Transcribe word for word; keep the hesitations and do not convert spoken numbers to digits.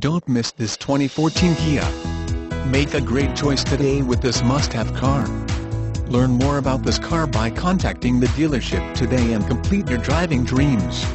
Don't miss this twenty fourteen Kia. Make a great choice today with this must-have car. Learn more about this car by contacting the dealership today and complete your driving dreams.